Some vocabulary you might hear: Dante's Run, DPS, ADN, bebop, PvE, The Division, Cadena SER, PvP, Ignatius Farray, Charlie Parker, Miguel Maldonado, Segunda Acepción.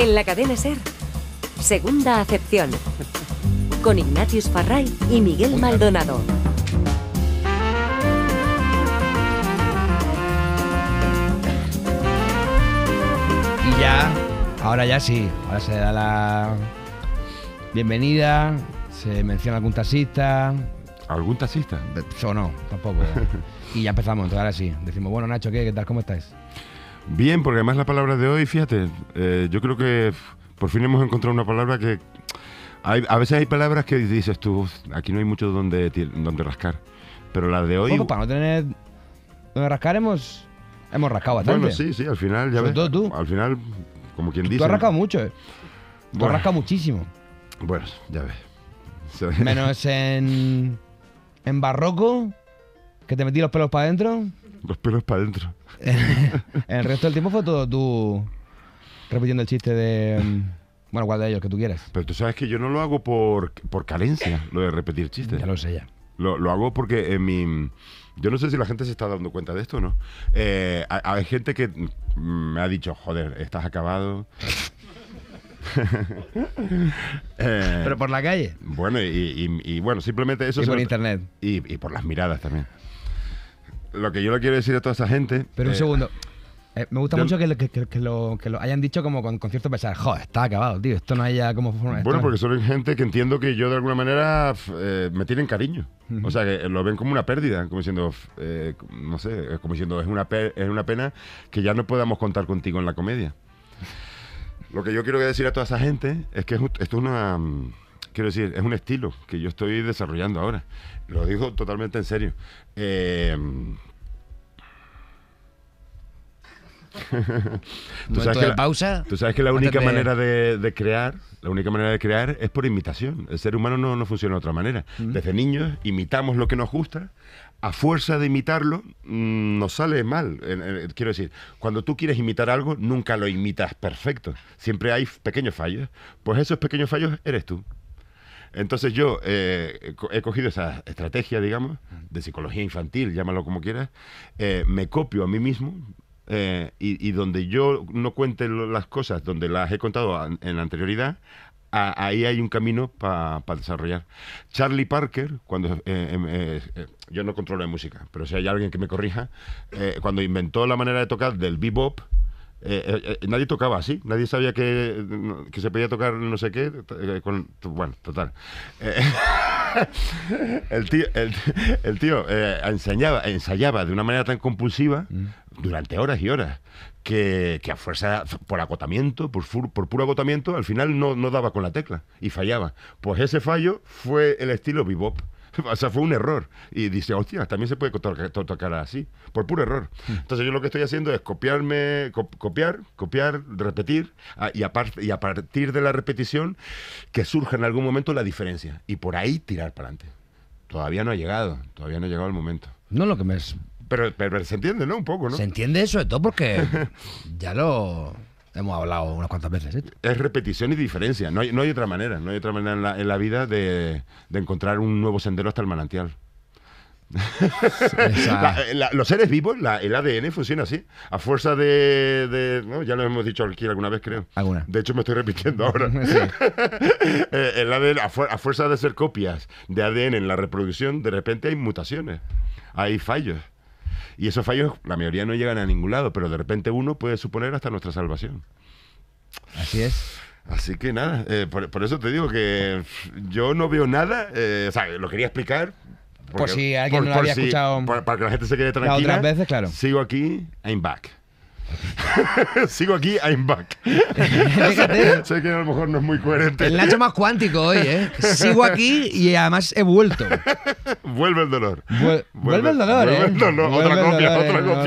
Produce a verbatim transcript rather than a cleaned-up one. En la cadena SER, Segunda Acepción, con Ignatius Farray y Miguel Maldonado. Y ya, ahora ya sí, ahora se da la bienvenida, se menciona algún taxista. ¿Algún taxista? O no, tampoco. Y ya empezamos, entonces ahora sí. Decimos, bueno, Nacho, ¿qué, qué tal? ¿Cómo estáis? Bien, porque además la palabra de hoy, fíjate, eh, yo creo que por fin hemos encontrado una palabra que... Hay, a veces hay palabras que dices tú, aquí no hay mucho donde, donde rascar, pero la de hoy... Bueno, para no tener donde rascar hemos, hemos rascado bastante. Bueno, sí, sí, al final, ya ves, todo tú. Al final, como quien tú, dice... Tú has rascado mucho, ¿eh? Tú bueno, has rascado muchísimo. Bueno, ya ves. Menos en... en barroco, que te metí los pelos para adentro. Los pelos para adentro. El resto del tiempo fue todo tú repitiendo el chiste de... Bueno, cuál de ellos, que tú quieras. Pero tú sabes que yo no lo hago por, por carencia, lo de repetir chistes. Ya lo sé ya. Lo, lo hago porque en mi... Yo no sé si la gente se está dando cuenta de esto o no. Eh, hay gente que me ha dicho, joder, estás acabado... eh, pero por la calle. Bueno, y, y, y bueno, simplemente eso. Y por internet. Y, y por las miradas también. Lo que yo le quiero decir a toda esa gente. Pero eh, un segundo. Eh, me gusta yo, mucho que, que, que, que, lo, que lo hayan dicho como con, con cierto pesar. Joder, está acabado, tío. Esto no haya como. Bueno, porque son gente que entiendo que yo de alguna manera eh, me tienen cariño. Uh -huh. O sea, que lo ven como una pérdida, como diciendo, eh, no sé, como diciendo, es una, es una pena que ya no podamos contar contigo en la comedia. Lo que yo quiero decir a toda esa gente es que esto es una... Quiero decir, es un estilo que yo estoy desarrollando ahora. Lo digo totalmente en serio. Eh, ¿Tú sabes que la, pausa? Tú sabes que la única manera de, de crear, la única manera de crear es por imitación. El ser humano no, no funciona de otra manera. Mm-hmm. Desde niños imitamos lo que nos gusta. A fuerza de imitarlo, mmm, nos sale mal. Eh, eh, quiero decir, cuando tú quieres imitar algo, nunca lo imitas perfecto. Siempre hay pequeños fallos. Pues esos pequeños fallos eres tú. Entonces yo eh, he cogido esa estrategia, digamos, de psicología infantil, llámalo como quieras. Eh, me copio a mí mismo. Eh, y, y donde yo no cuente las cosas, donde las he contado a, en la anterioridad, a, ahí hay un camino para pa desarrollar. Charlie Parker, cuando eh, eh, eh, yo no controlo la música, pero si hay alguien que me corrija, eh, cuando inventó la manera de tocar del bebop, eh, eh, eh, nadie tocaba así, nadie sabía que, que se podía tocar no sé qué, eh, con, bueno, total. Eh, el tío, el, el tío eh, ensayaba, ensayaba de una manera tan compulsiva, mm. durante horas y horas, que, que a fuerza, por agotamiento, por, por puro agotamiento, al final no, no daba con la tecla y fallaba. Pues ese fallo fue el estilo bebop. O sea, fue un error. Y dice, hostia, también se puede to to tocar así, por puro error. Entonces yo lo que estoy haciendo es copiarme, co copiar, copiar, repetir, a, y, a y a partir de la repetición que surja en algún momento la diferencia. Y por ahí tirar para adelante. Todavía no ha llegado, todavía no ha llegado el momento. No lo que me es... Pero, pero, pero se entiende, ¿no? Un poco, ¿no? Se entiende eso, sobre todo porque ya lo hemos hablado unas cuantas veces, ¿eh? Es repetición y diferencia. No hay, no hay otra manera. No hay otra manera en la, en la vida de, de encontrar un nuevo sendero hasta el manantial. la, la, los seres vivos, la, el A D N funciona así. A fuerza de... de ¿no? Ya lo hemos dicho aquí alguna vez, creo. ¿Alguna? De hecho, me estoy repitiendo ahora. Sí. el A D N, a, fuer, a fuerza de hacer copias de A D N en la reproducción, de repente hay mutaciones. Hay fallos. Y esos fallos, la mayoría no llegan a ningún lado, pero de repente uno puede suponer hasta nuestra salvación. Así es. Así que nada, eh, por, por eso te digo que yo no veo nada, eh, o sea, lo quería explicar. Porque, por si alguien por, no lo había si, escuchado. Por, para que la gente se quede tranquila. Otras veces, claro. Sigo aquí, I'm back. Sigo aquí, I'm back. Fíjate, sé que a lo mejor no es muy coherente. El Nacho más cuántico hoy, ¿eh? Sigo aquí y además he vuelto. Vuelve el dolor. Vuelve, vuelve el dolor, vuelve, ¿eh? Vuelve el dolor. Vuelve otra el copia, dolor, otra eh, copia. Otra.